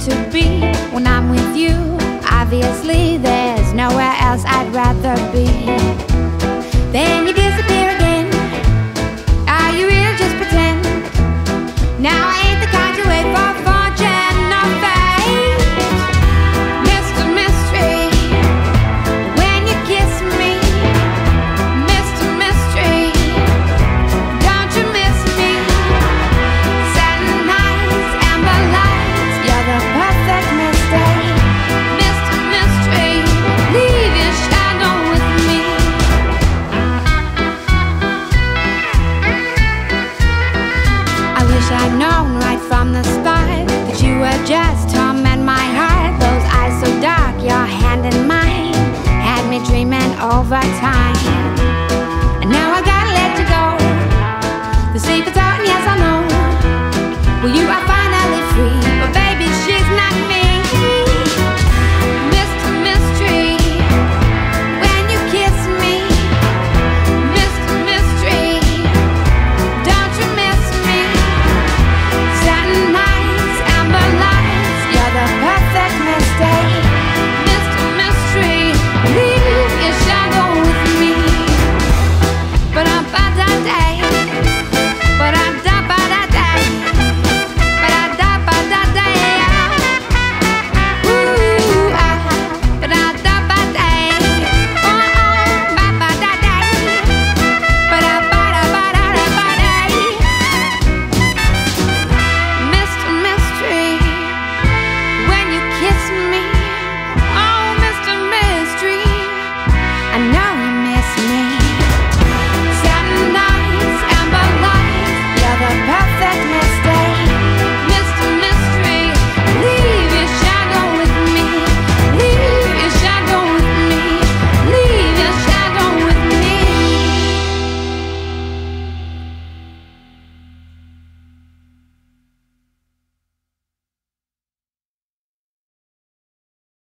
to be when I'm with you. Obviously, there's nowhere else I'd rather be.